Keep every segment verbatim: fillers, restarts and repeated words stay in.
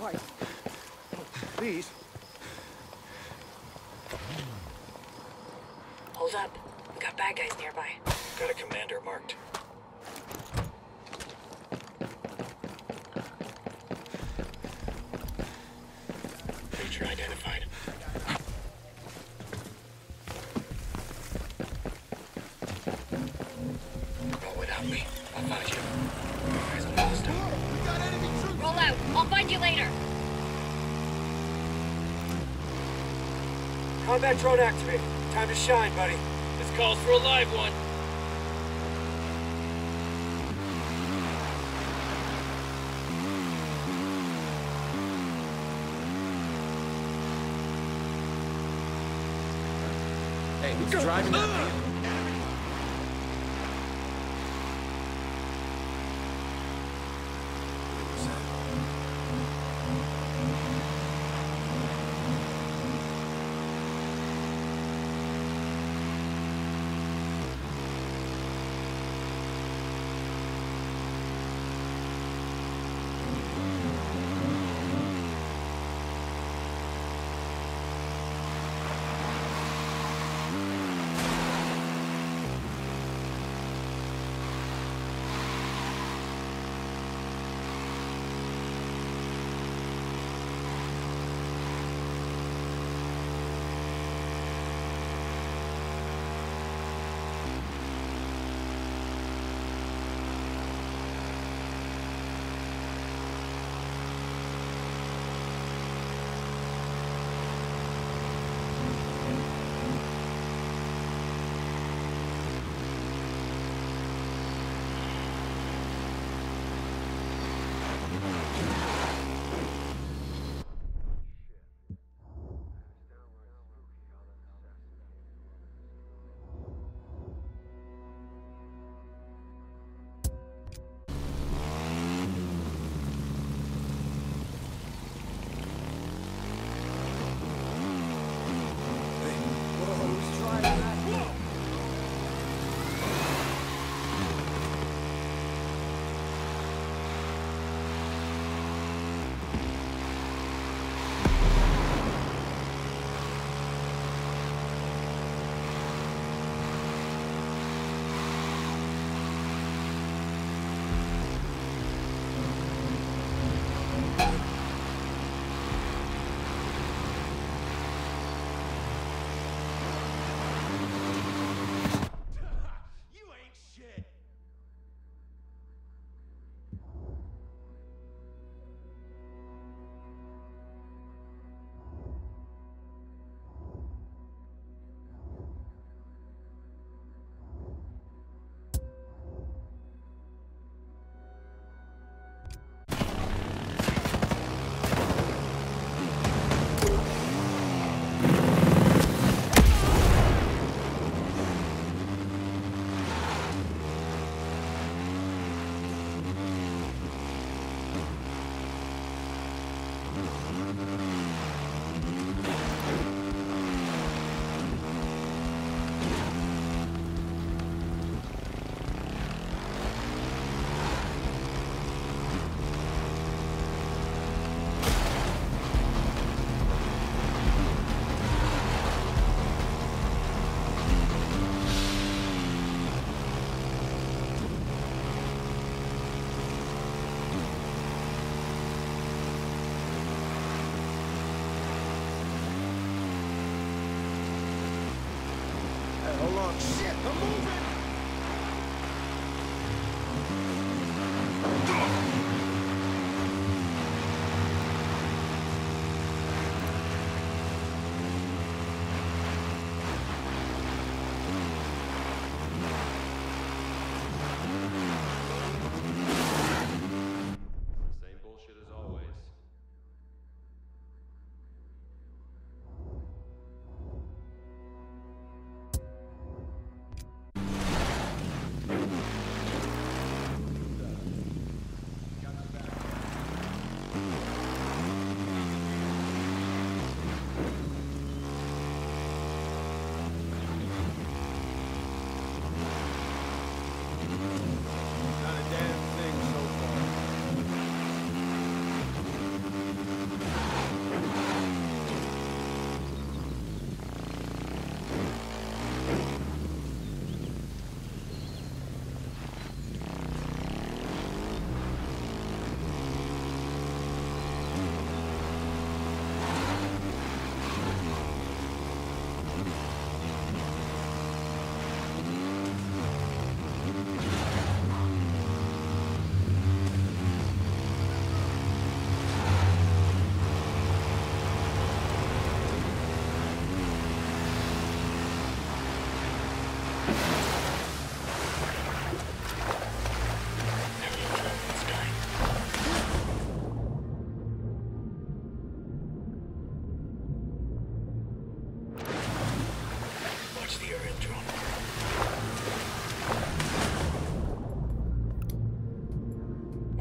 life. Please. Hold up. We got bad guys nearby. Got a commander marked. Creature identified. But without me, I'll find you. Guys, I'm lost. We got enemy troops. Roll out. I'll find you later. Combat drone activated. Time to shine, buddy. This calls for a live one. Hey, who's Go. driving that uh. vehicle?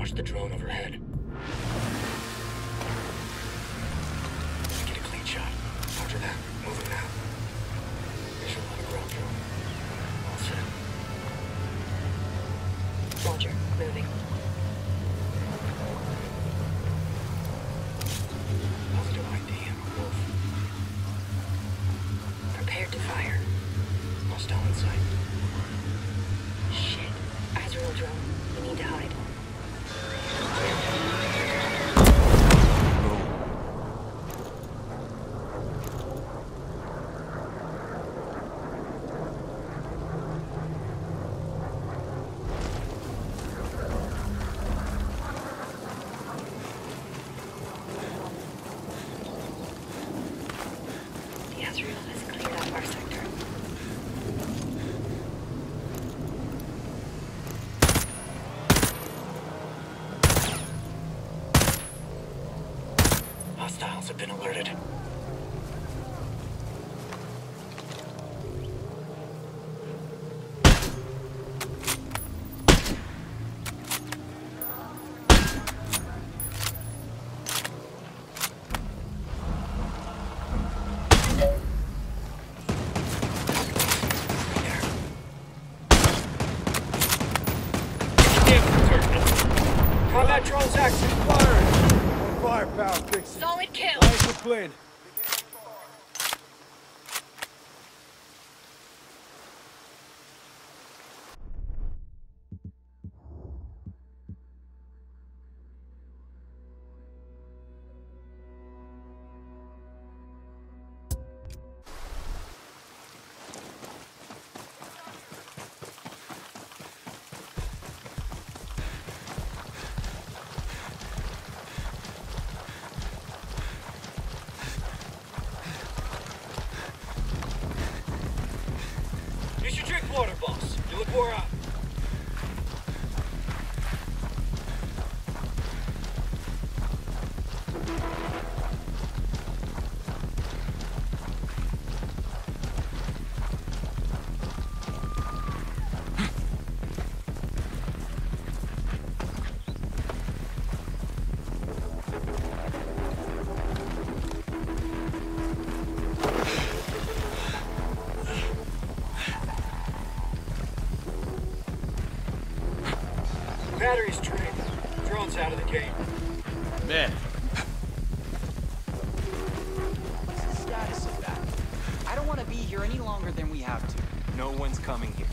watch the drone overhead. Just get a clean shot. Roger that. Moving now. Visual on the ground drone. All set. Roger. Moving. Positive I D on the Wolf. Prepared to fire. Hostile in sight. Shit. Azrael drone. We need to hide. Hostiles have been alerted. Battery's drained. Drone's out of the game. Man. What's the status of that? I don't want to be here any longer than we have to. No one's coming here.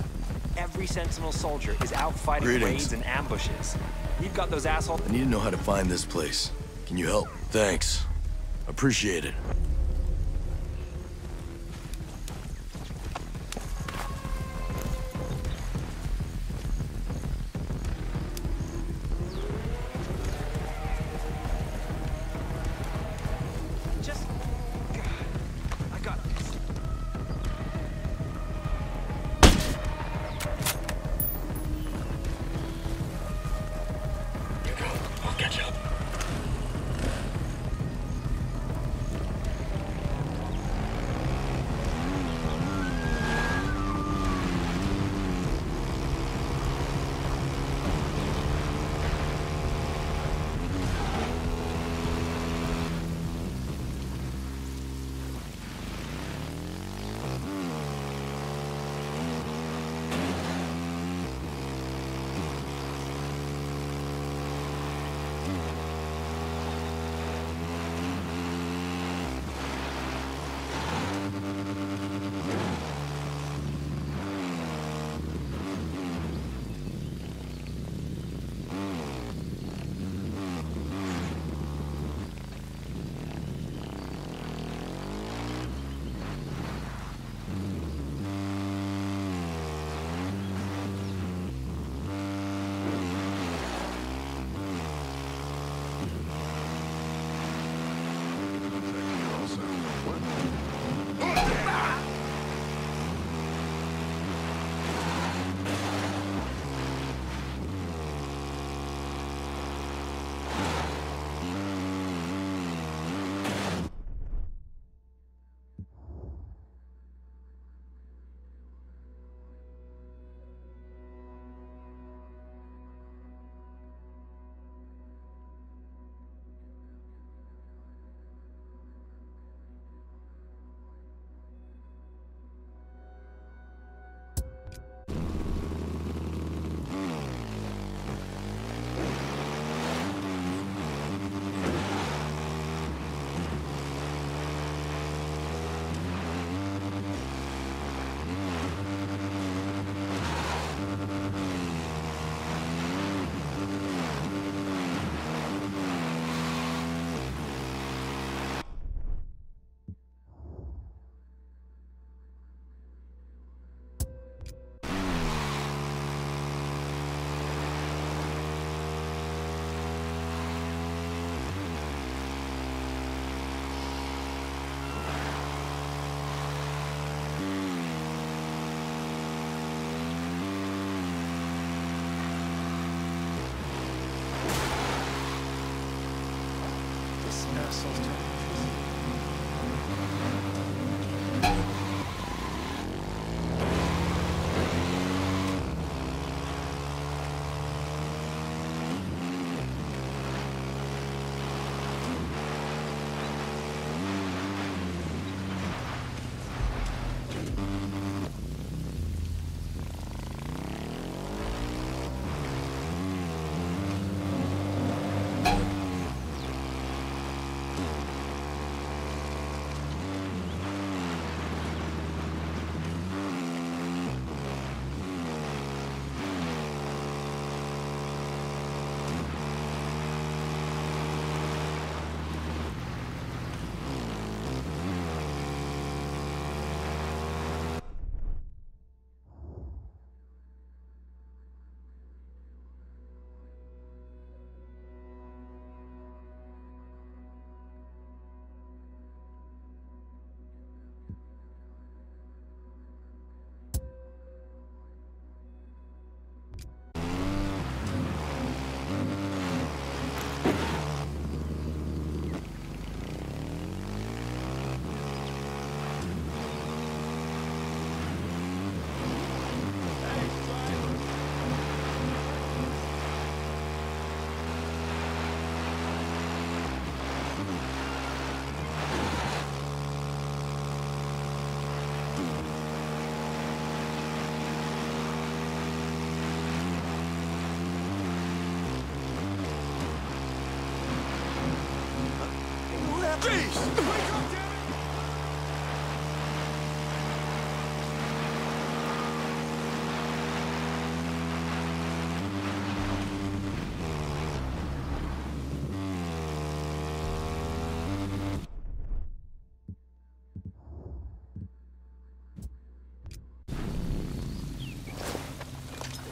Every Sentinel soldier is out fighting Greetings. raids and ambushes. We've got those assholes. I need to know how to find this place. Can you help? Thanks. Appreciate it. Yes, assholes.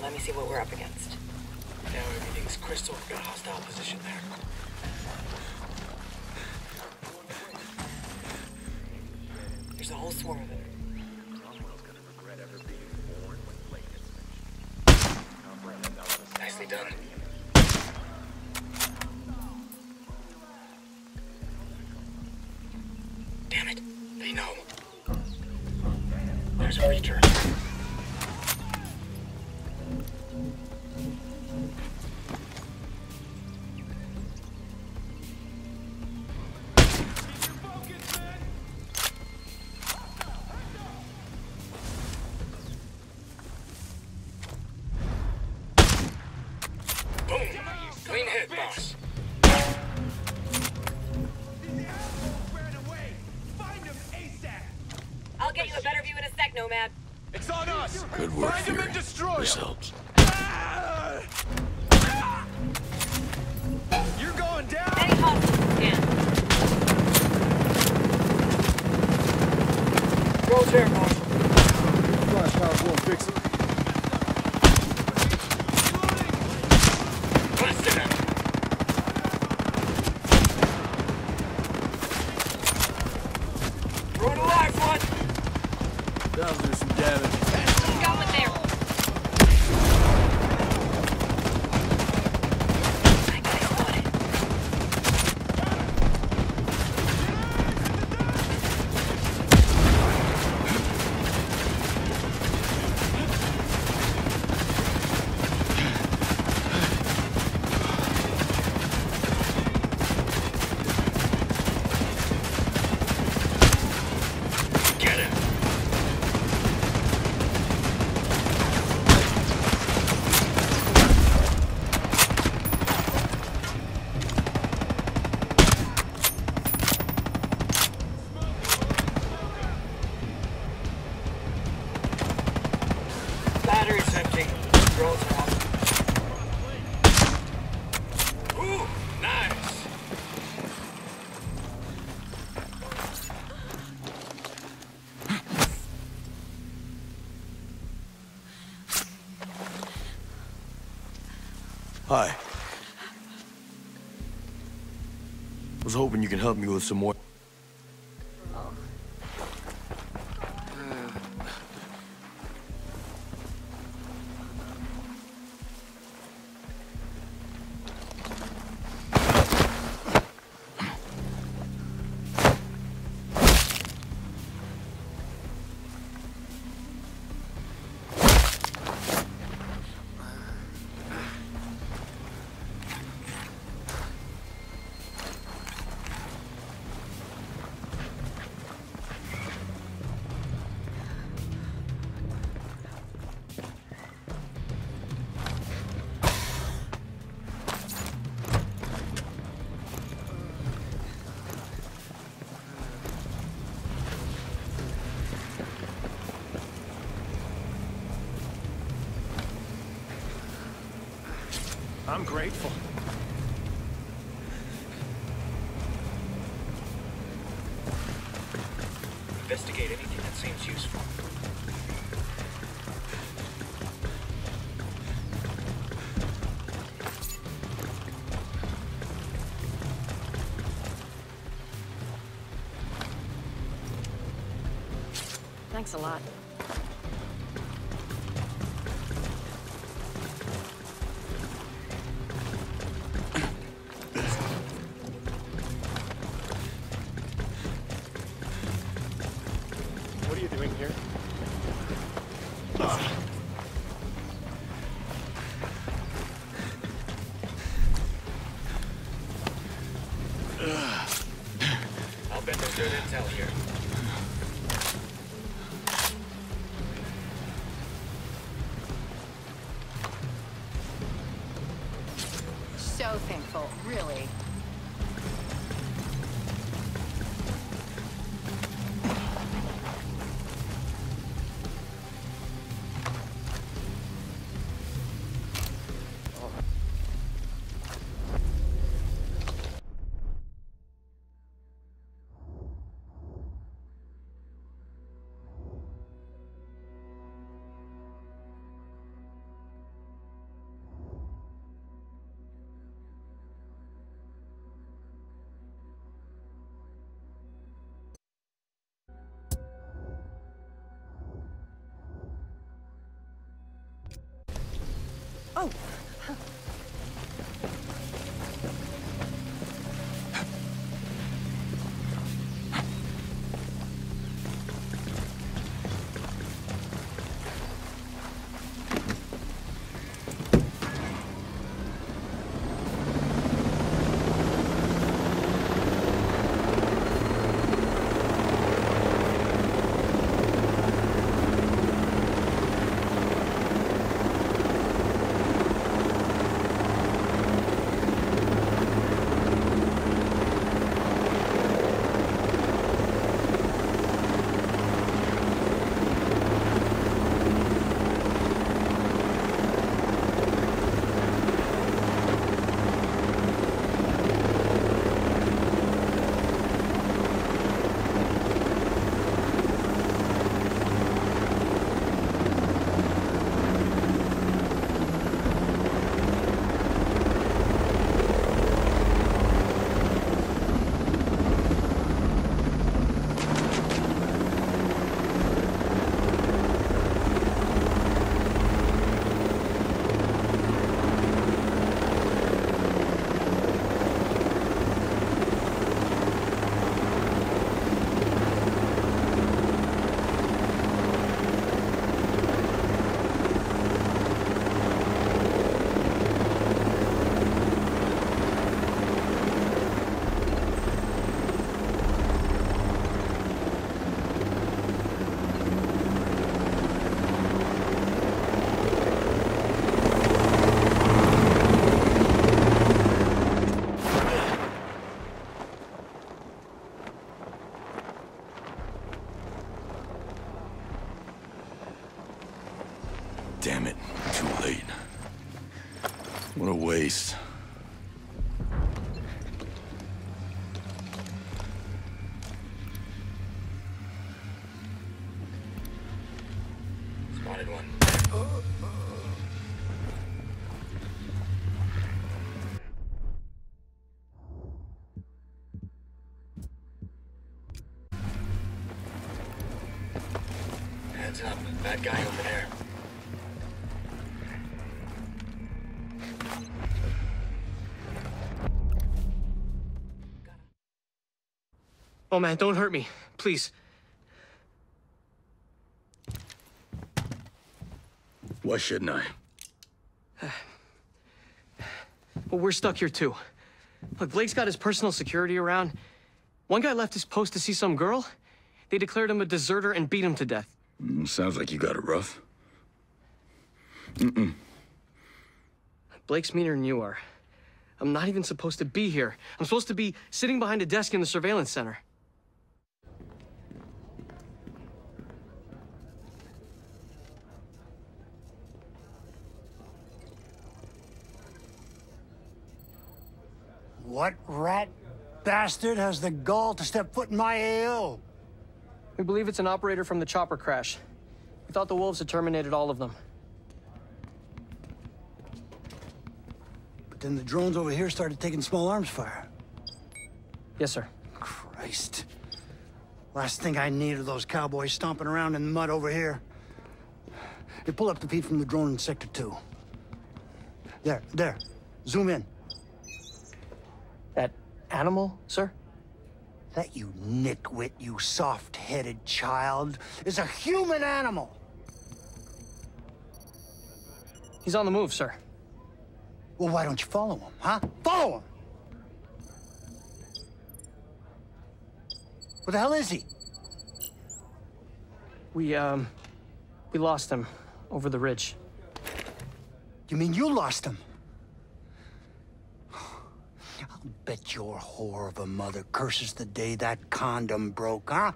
Let me see what we're up against. Now everything's crystal. We've got a hostile position there. There's a whole swarm of them. Cromwell's gonna regret ever being born when Blake gets finished. Nicely done. Damn it! They know. There's a reacher. Hi. Was hoping you could help me with some more. Oh. I'm grateful. Investigate anything that seems useful. Thanks a lot. Really? Oh! Waste. Spotted one. Oh. Heads up, that guy over there. Oh man, don't hurt me, please. Why shouldn't I? Uh, well, we're stuck here too. Look, Blake's got his personal security around. One guy left his post to see some girl. They declared him a deserter and beat him to death. Mm, sounds like you got it rough. Mm-mm. Blake's meaner than you are. I'm not even supposed to be here. I'm supposed to be sitting behind a desk in the surveillance center. What rat bastard has the gall to step foot in my A O? We believe it's an operator from the chopper crash. We thought the wolves had terminated all of them. But then the drones over here started taking small arms fire. Yes, sir. Christ. Last thing I need are those cowboys stomping around in the mud over here. You pull up the feed from the drone in sector two. There, there. Zoom in. That animal, sir? That, you nitwit, you soft-headed child, is a human animal! He's on the move, sir. Well, why don't you follow him, huh? Follow him! Where the hell is he? We, um... we lost him over the ridge. You mean you lost him? I'll bet your whore of a mother curses the day that condom broke, huh?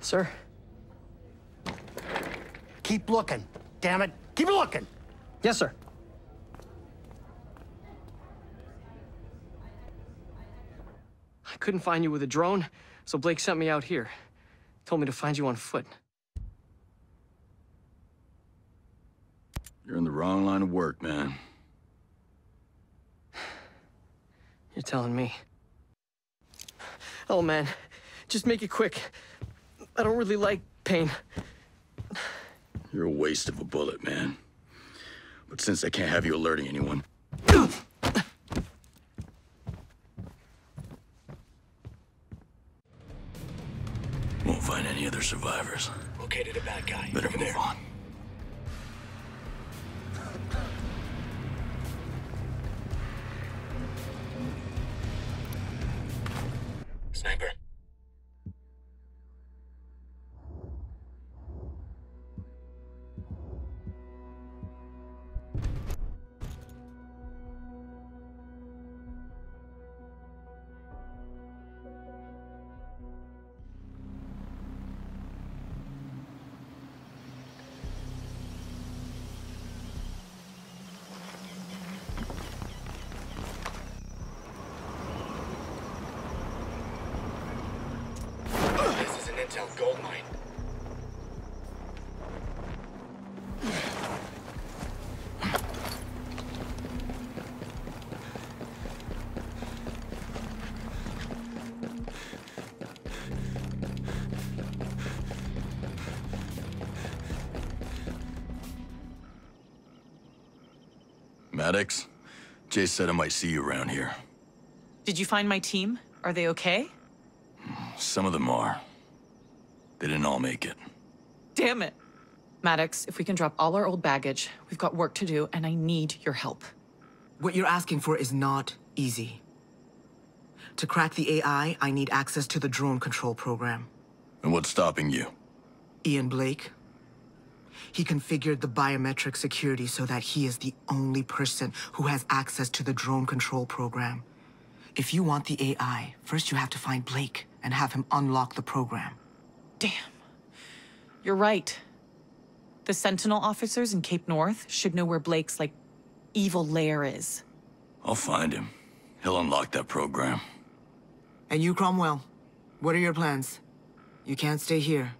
Sir? Keep looking, damn it. Keep looking! Yes, sir. I couldn't find you with a drone, so Blake sent me out here. He told me to find you on foot. You're in the wrong line of work, man. You're telling me. Oh, man. Just make it quick. I don't really like pain. You're a waste of a bullet, man. But since I can't have you alerting anyone... Won't find any other survivors. Located a bad guy. Better move there. on. Sniper. Gold mine. Maddox, Jace said I might see you around here. Did you find my team? Are they okay? Some of them are. They didn't all make it. Damn it! Maddox, if we can drop all our old baggage, we've got work to do, and I need your help. What you're asking for is not easy. To crack the A I, I need access to the drone control program. And what's stopping you? Ian Blake. He configured the biometric security so that he is the only person who has access to the drone control program. If you want the A I, first you have to find Blake and have him unlock the program. Damn. You're right. The Sentinel officers in Cape North should know where Blake's, like, evil lair is. I'll find him. He'll unlock that program. And you, Cromwell, what are your plans? You can't stay here.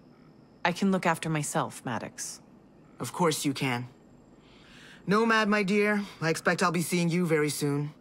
I can look after myself, Maddox. Of course you can. Nomad, my dear, I expect I'll be seeing you very soon.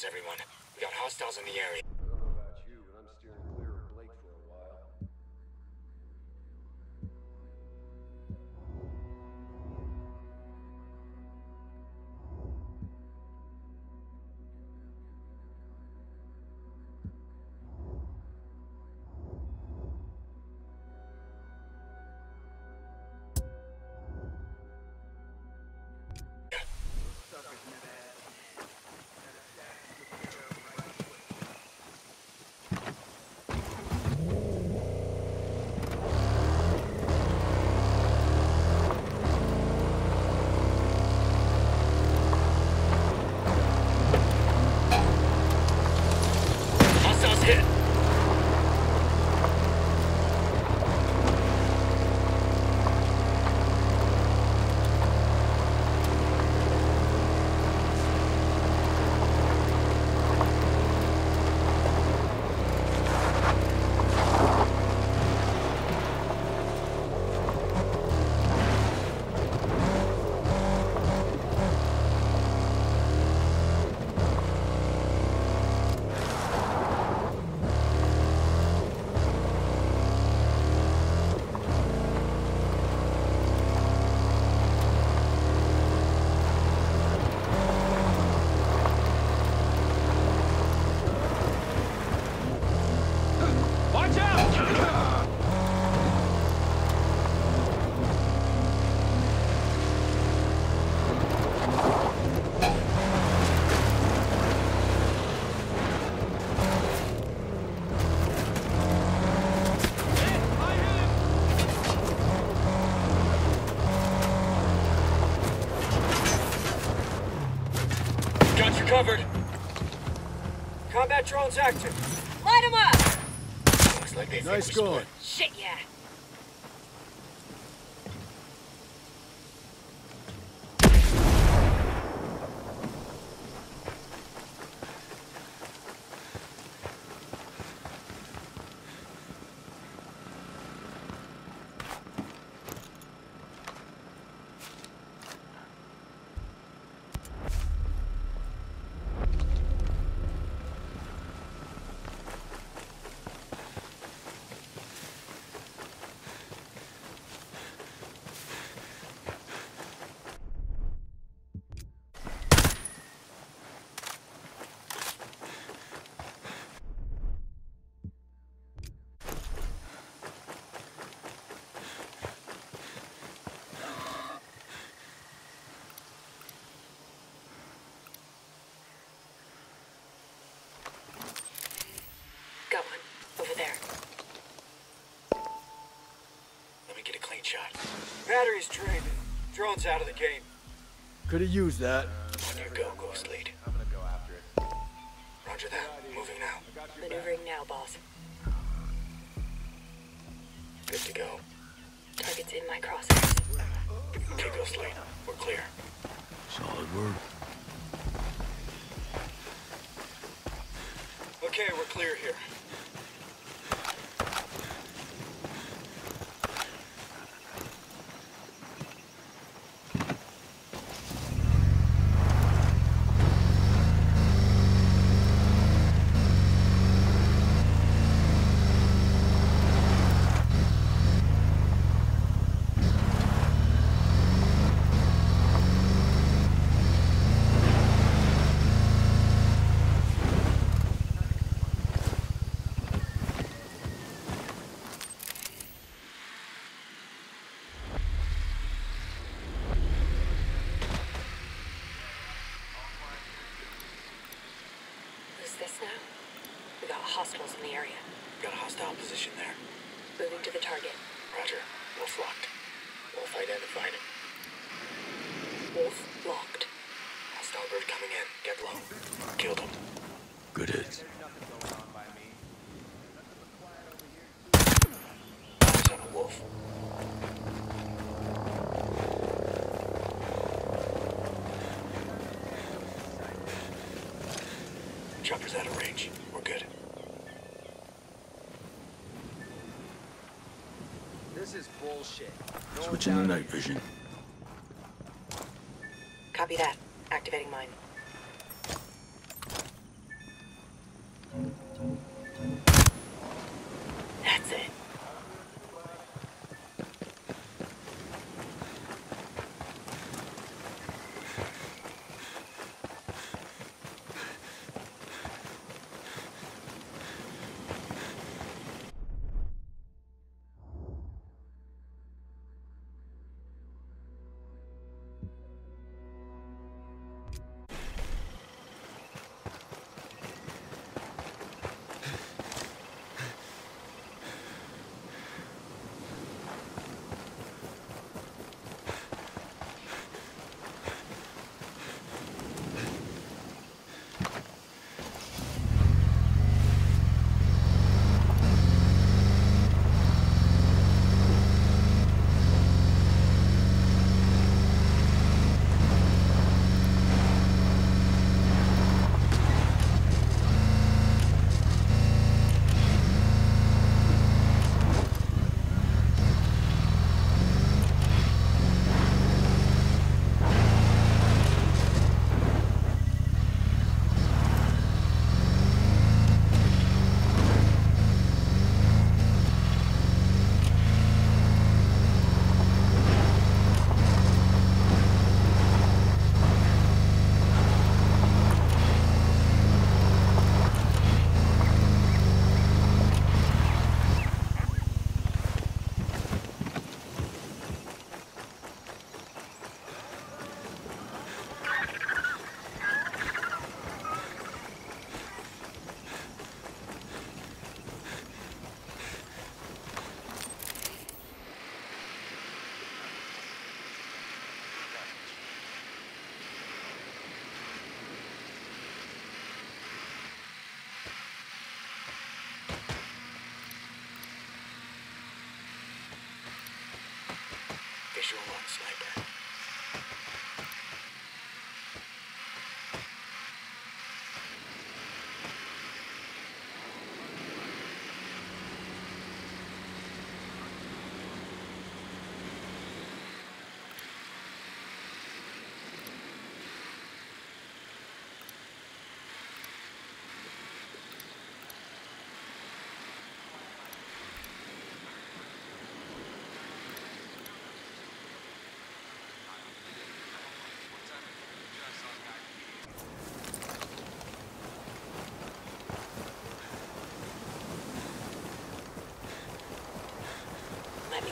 Close, everyone. We got hostiles in the area. I don't know about you, but I'm steering clear of Blake for a covered. Combat drones active. Light them up! Looks like they nice going. Shit, yeah. Shot. Batteries drained. Drone's out of the game. Could have used that. On your go, Ghost Lead. I'm gonna go after it. Roger that. Moving now. Maneuvering now, boss. Good to go. Target's in my crosshairs. Okay, Ghost Lead. We're clear. Solid word. Okay, we're clear here. Hostiles in the area. Got a hostile position there. Moving to the target. Roger. Wolf locked. Wolf identified. Wolf locked. Hostile bird coming in. Get low. Killed him. Good hits. Eyes on a wolf. Chopper's out of range. We're good. This is bullshit. No Switching to night vision. Copy that. Activating mine. visual on sniper.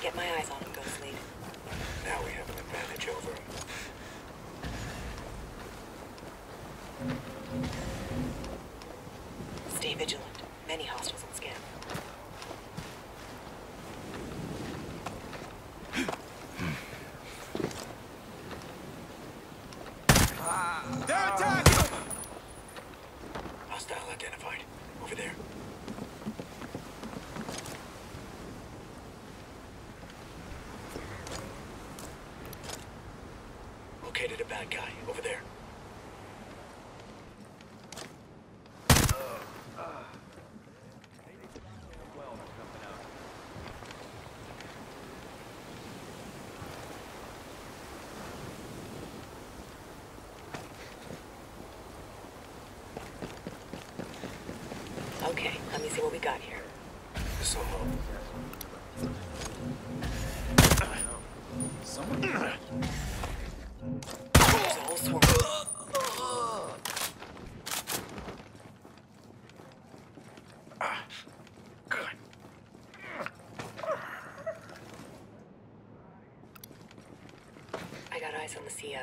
Get my eyes on him, Ghost Lead. Now we have an advantage over him. Stay vigilant. Many hostiles on scan. They're attacking! Hostile identified. Over there. Located a bad guy over there. Okay, let me see what we got here. So someone on the C O.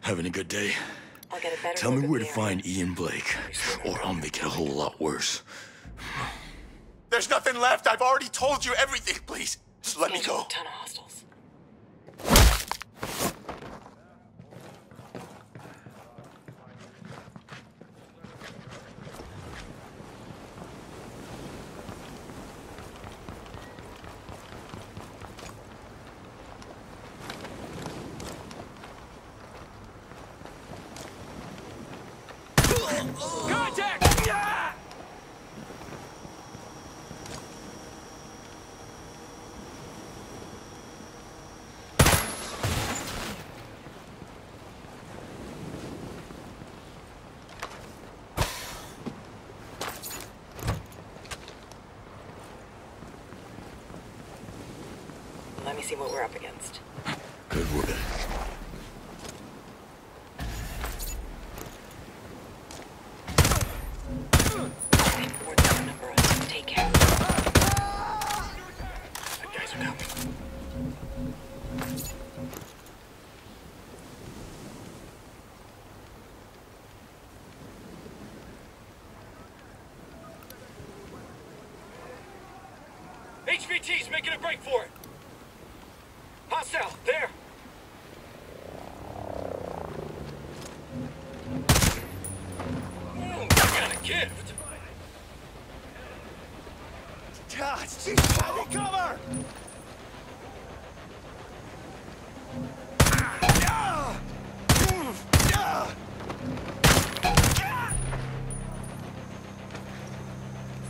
Having a good day? I'll get a better Tell me where to find Ian Blake, or I'll make it a whole lot worse. There's nothing left. I've already told you everything. Please, just let me go. A ton of hostiles. Contact! Yeah! Let me see what we're up against. Good work. H V T's making a break for it. Hostile, there. Mm, got a gift. God, she's trying to cover.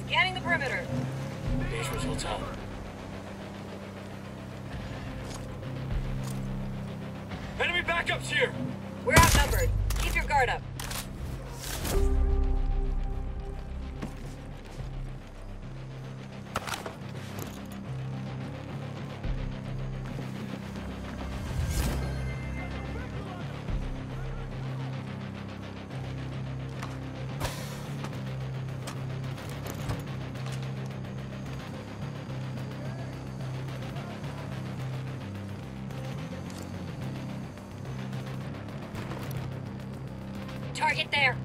Scanning the perimeter. These results out. Enemy backups here! We're outnumbered. Keep your guard up. Target there.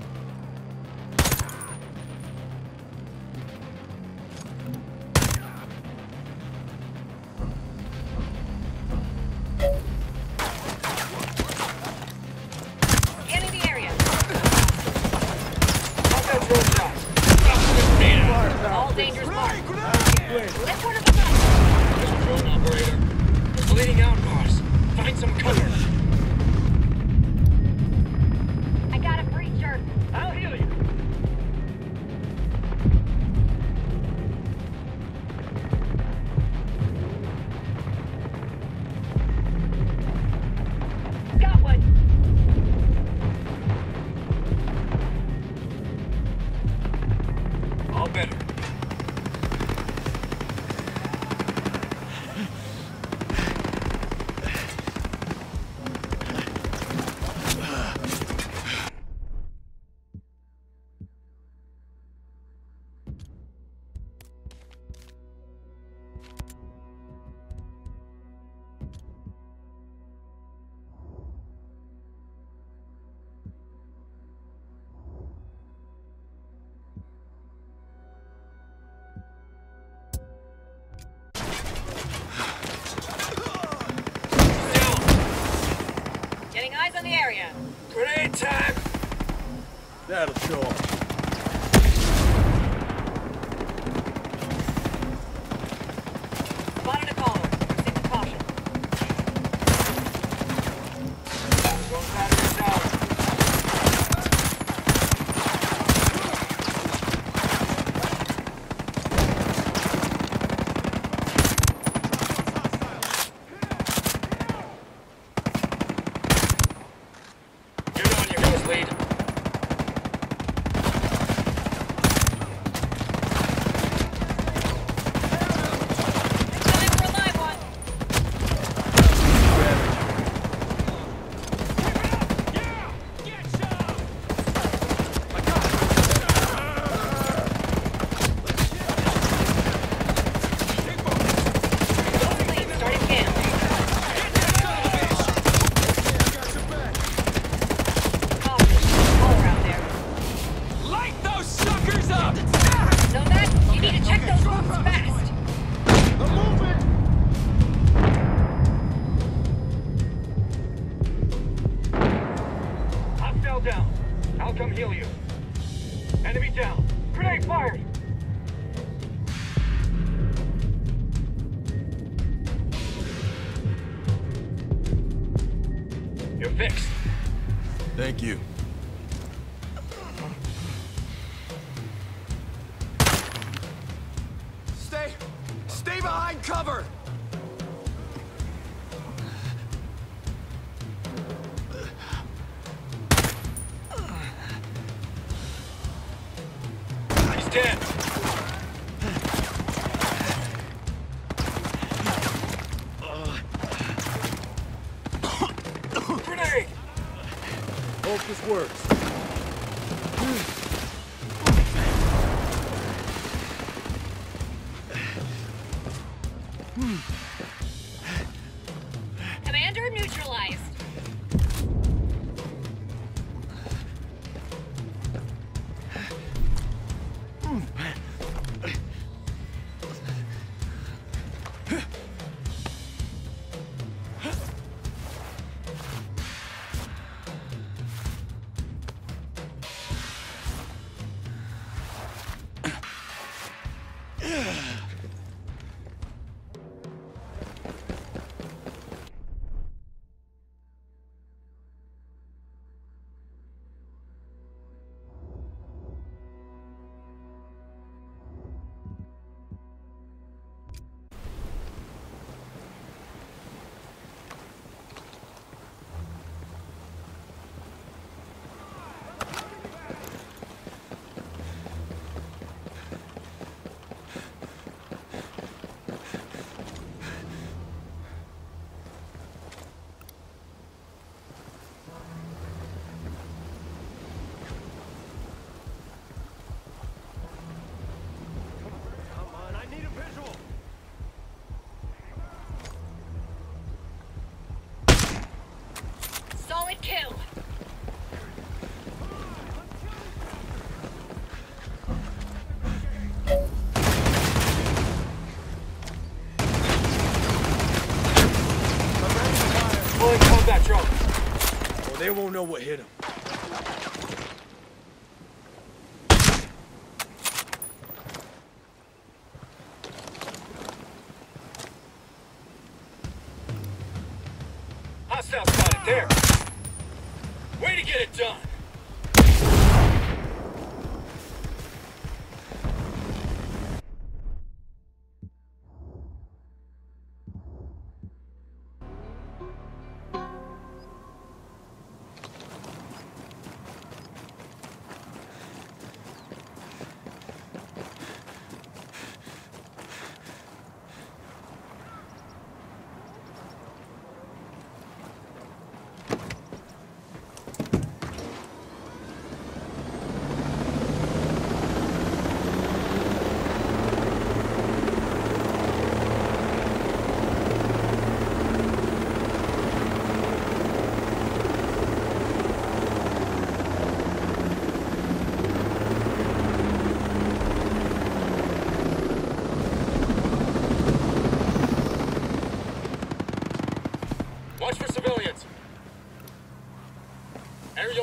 Grenade time! That'll show up. Spotted a caller. Proceed to caution. Drone batteries out. Lead. Kill! They won't know what hit them. Hostile spotted there. Way to get it done.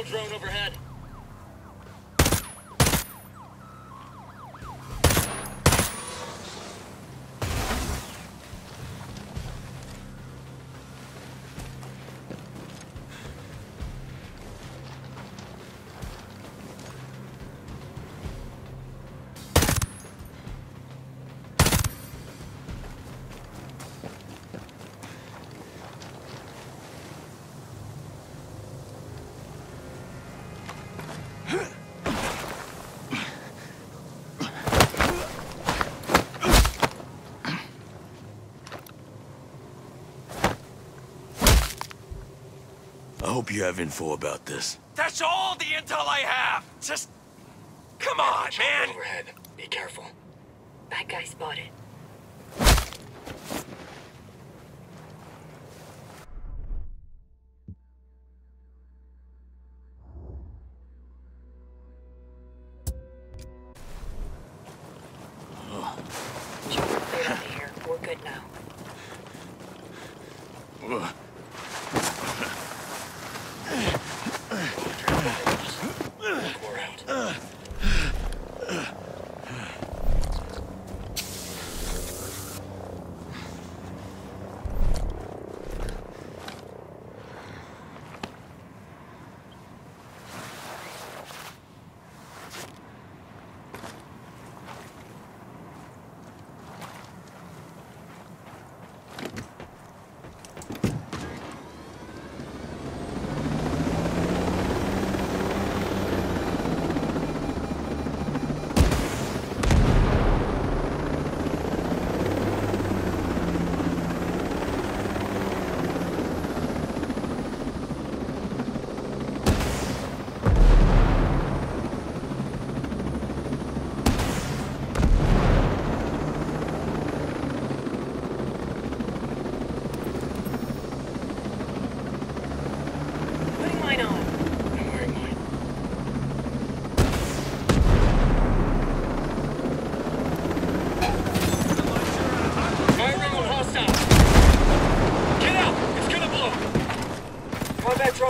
Drone overhead. You have info about this. That's all the intel I have. Just come on, man. Overhead. Be careful. Bad guy spotted. Oh. Sure, we're clear out of here. We're good now. Ugh.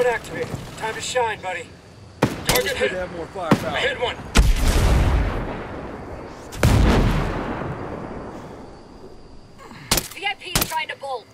Activated. Time to shine, buddy. Target hit. Have more firepower. I hit one. V I P is trying to bolt.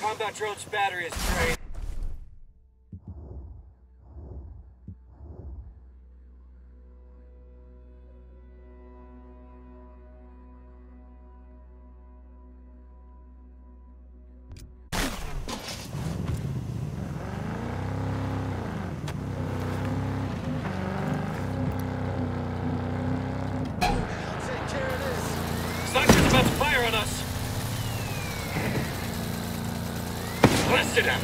Combat drone's battery is drained. arrested him.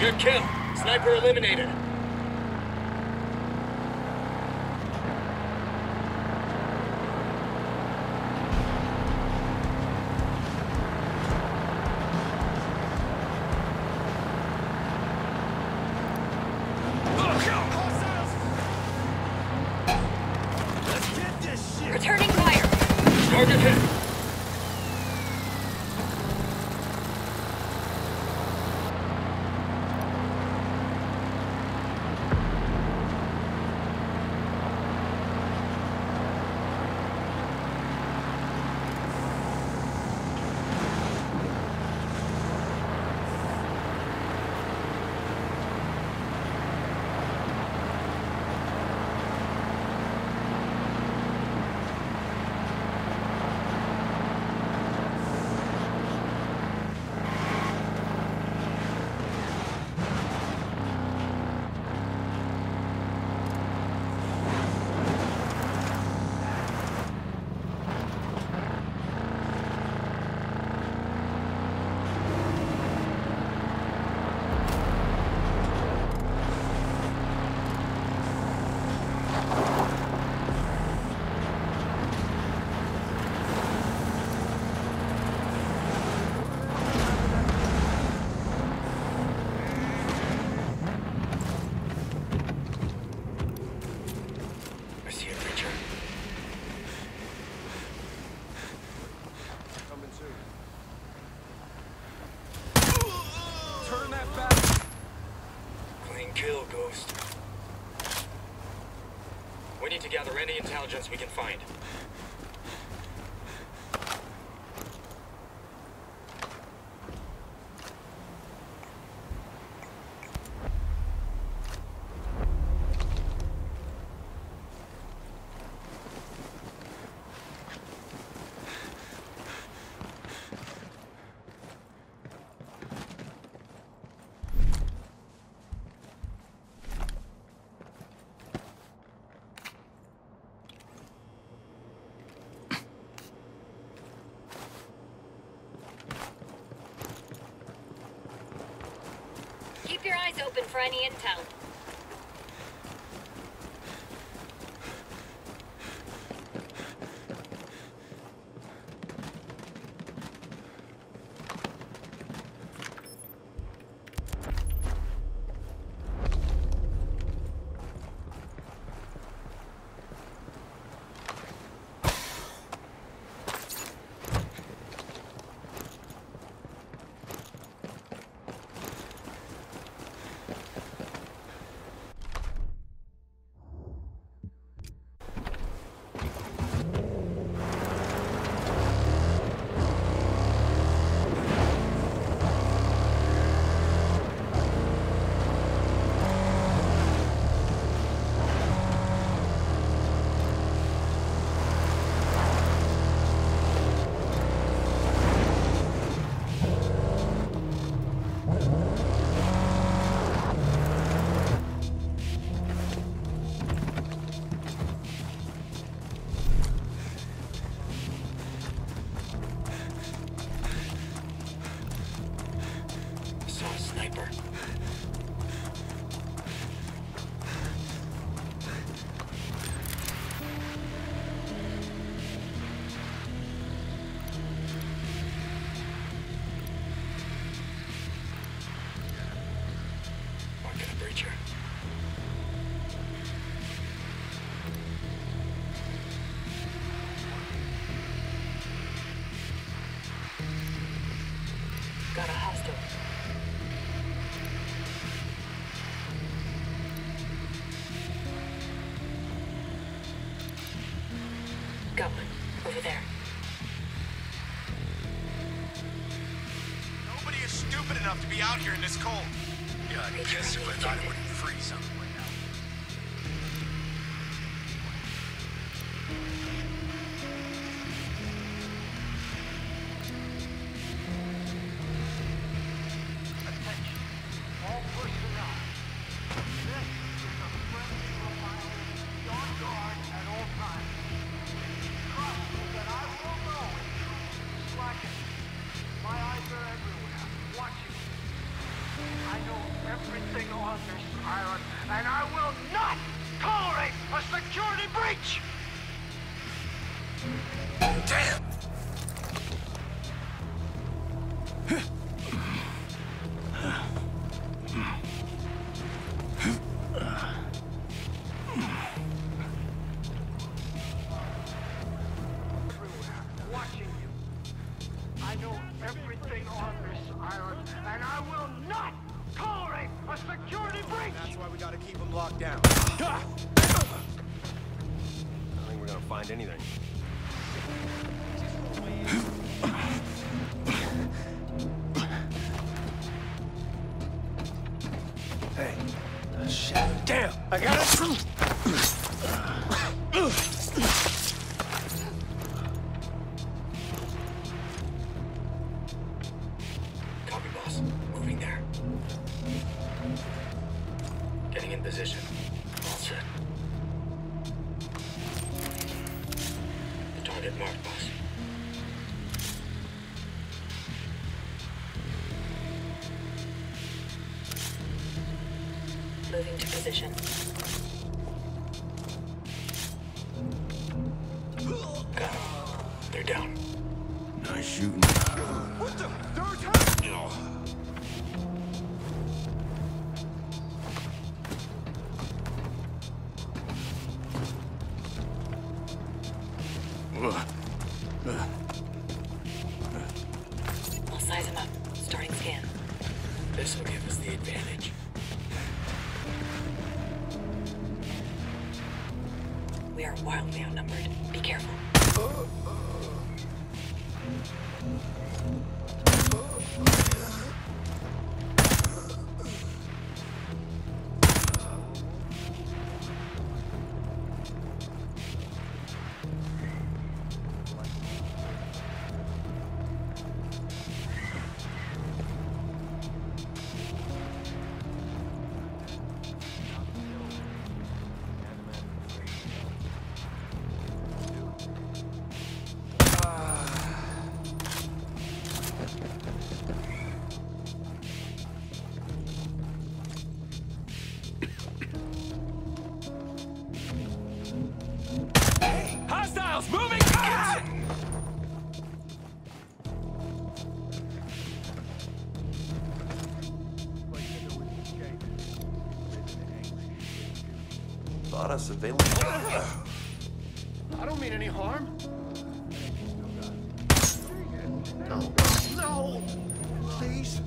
Good kill. Sniper eliminated. Gather any intelligence we can find. Keep your eyes open for any intel. Got one. Over there. Nobody is stupid enough to be out here in this cold. Yeah, I Make guess if I thought it would freeze on the way out. Attention. All personnel. This is a friendly profile. Be on guard at all times. Come on. on this pilot, and I will not tolerate a security breach! Damn! I don't mean any harm. No. No! Please.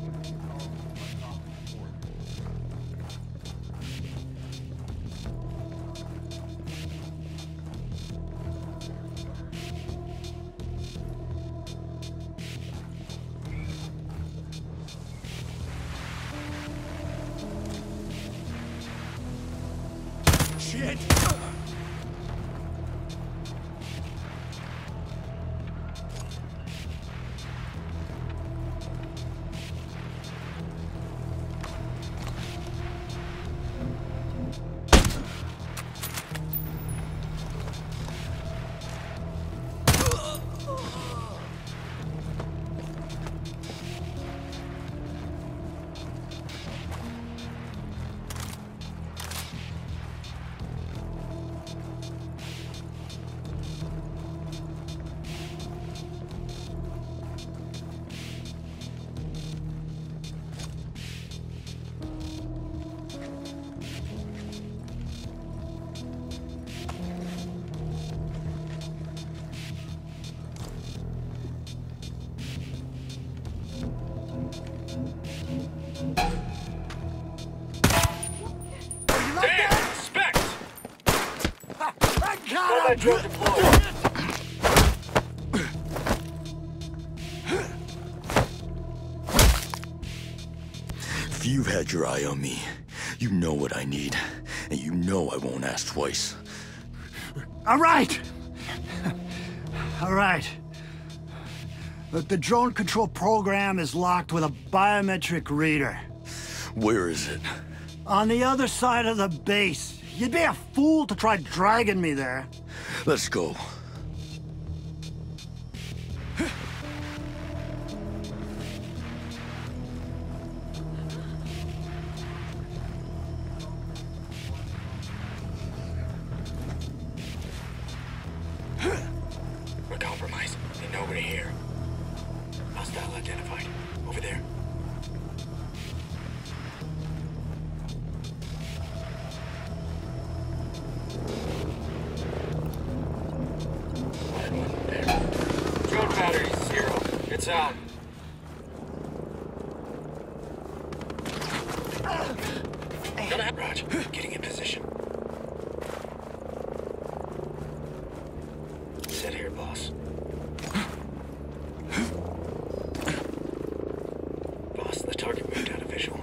If you've had your eye on me, you know what I need, and you know I won't ask twice. All right! All right. Look, the drone control program is locked with a biometric reader. Where is it? On the other side of the base. You'd be a fool to try dragging me there. Let's go. out. Roger, getting in position. Sit here, boss. Boss, the target moved out of visual.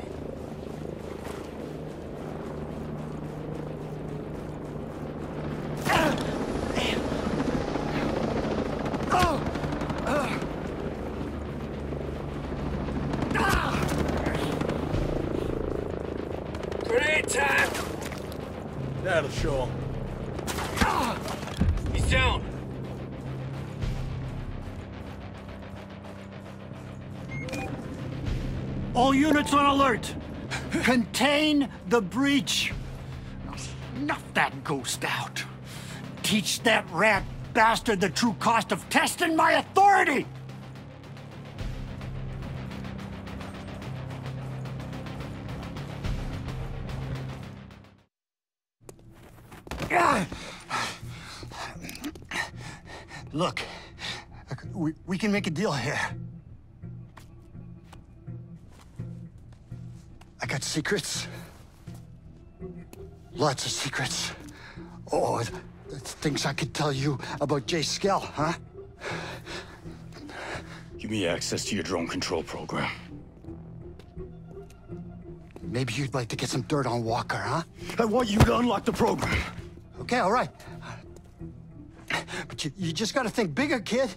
Sure. He's down. All units on alert. Contain the breach. Snuff that ghost out. Teach that rat bastard the true cost of testing my authority. Look, we, we can make a deal here. I got secrets. Lots of secrets. Oh, things I could tell you about Jace Skell, huh? Give me access to your drone control program. Maybe you'd like to get some dirt on Walker, huh? I want you to unlock the program. Okay, all right. But you, you just gotta think bigger, kid.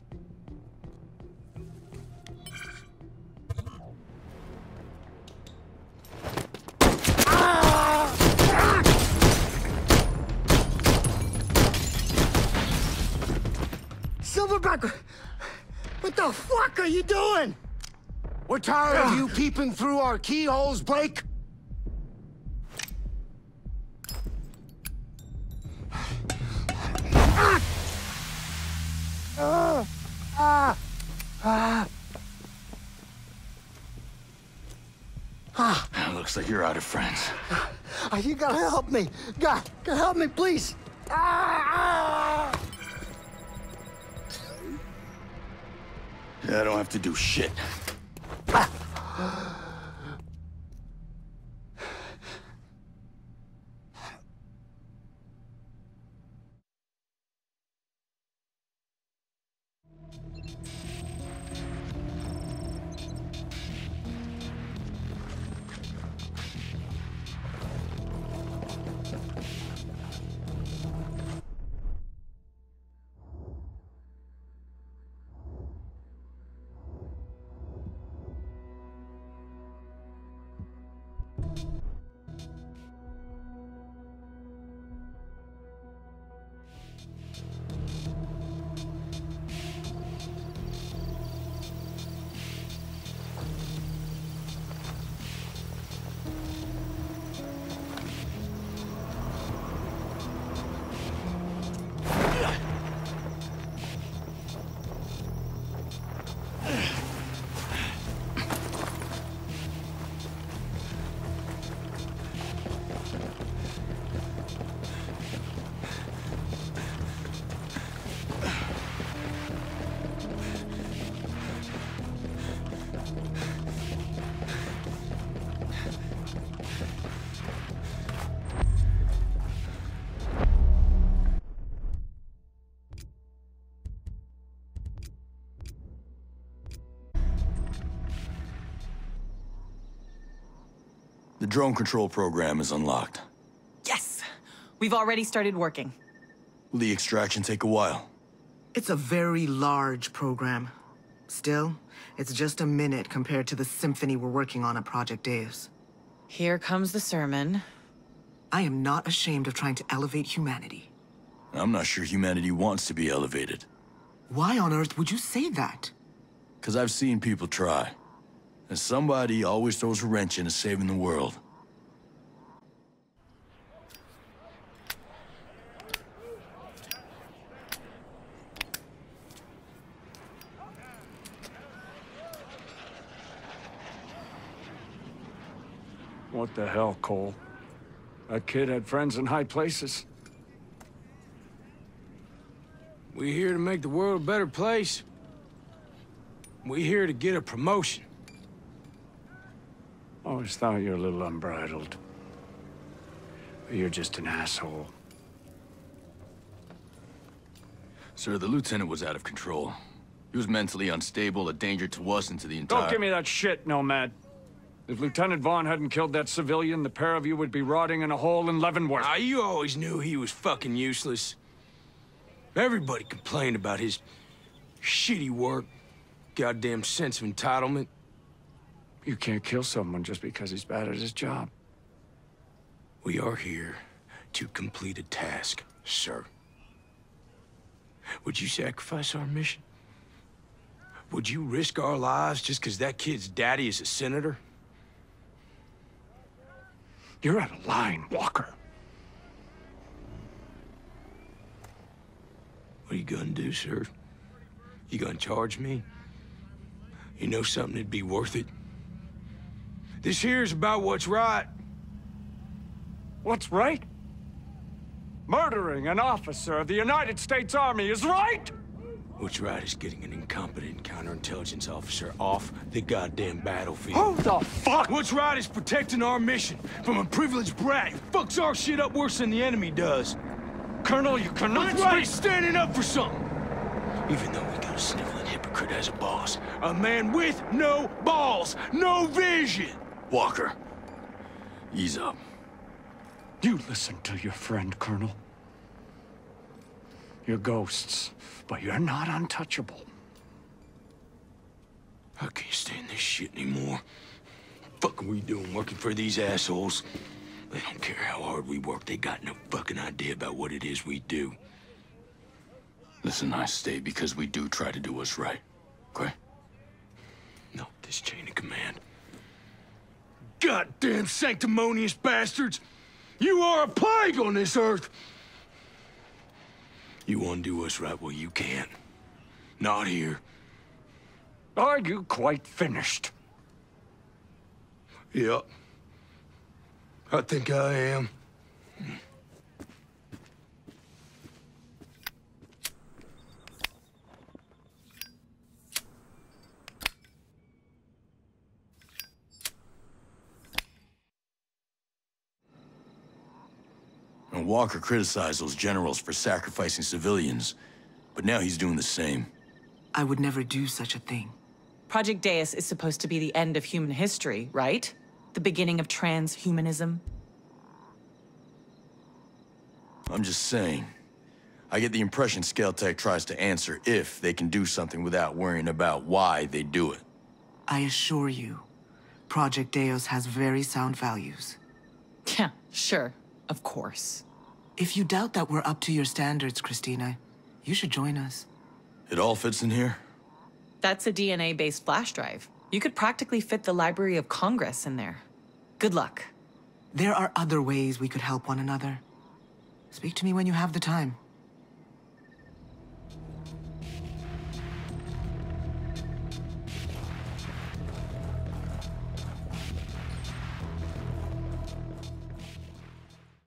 Silverback, what the fuck are you doing? We're tired of you peeping through our keyholes, Blake. Uh, uh, uh. It looks like you're out of friends. Uh, you gotta help me. God, God, help me, please. Uh, uh. Yeah, I don't have to do shit. Uh. The drone control program is unlocked. Yes! We've already started working. Will the extraction take a while? It's a very large program. Still, it's just a minute compared to the symphony we're working on at Project Deus. Here comes the sermon. I am not ashamed of trying to elevate humanity. I'm not sure humanity wants to be elevated. Why on earth would you say that? Because I've seen people try. And somebody always throws a wrench into saving the world. What the hell, Cole? That kid had friends in high places. We're here to make the world a better place. We're here to get a promotion. Always thought you were a little unbridled. But you're just an asshole. Sir, the lieutenant was out of control. He was mentally unstable, a danger to us and to the entire... Don't give me that shit, Nomad. If Lieutenant Vaughn hadn't killed that civilian, the pair of you would be rotting in a hole in Leavenworth. Ah, you always knew he was fucking useless. Everybody complained about his shitty work, goddamn sense of entitlement. You can't kill someone just because he's bad at his job. We are here to complete a task, sir. Would you sacrifice our mission? Would you risk our lives just because that kid's daddy is a senator? You're out of line, Walker. What are you gonna do, sir? You gonna charge me? You know something that'd be worth it? This here's about what's right. What's right? Murdering an officer of the United States Army is right! What's right is getting an incompetent counterintelligence officer off the goddamn battlefield. Who the fuck? What's right is protecting our mission from a privileged brat who fucks our shit up worse than the enemy does. Colonel, you cannot What's right is standing up for something. Even though we got a sniveling hypocrite as a boss. A man with no balls, no vision. Walker, ease up. You listen to your friend, Colonel. You're ghosts, but you're not untouchable. I can't stand this shit anymore. What the fuck are we doing working for these assholes? They don't care how hard we work. They got no fucking idea about what it is we do. Listen, I stay because we do try to do what's right, okay? No, this chain of command. Goddamn sanctimonious bastards! You are a plague on this earth! You want to do us right? Well, you can't. Not here. Are you quite finished? Yep. I think I am. Walker criticized those generals for sacrificing civilians, but now he's doing the same. I would never do such a thing. Project Deus is supposed to be the end of human history, right? The beginning of transhumanism. I'm just saying. I get the impression Skell Tech tries to answer if they can do something without worrying about why they do it. I assure you, Project Deus has very sound values. Yeah, sure. Of course. If you doubt that we're up to your standards, Christina, you should join us. It all fits in here? That's a D N A-based flash drive. You could practically fit the Library of Congress in there. Good luck. There are other ways we could help one another. Speak to me when you have the time.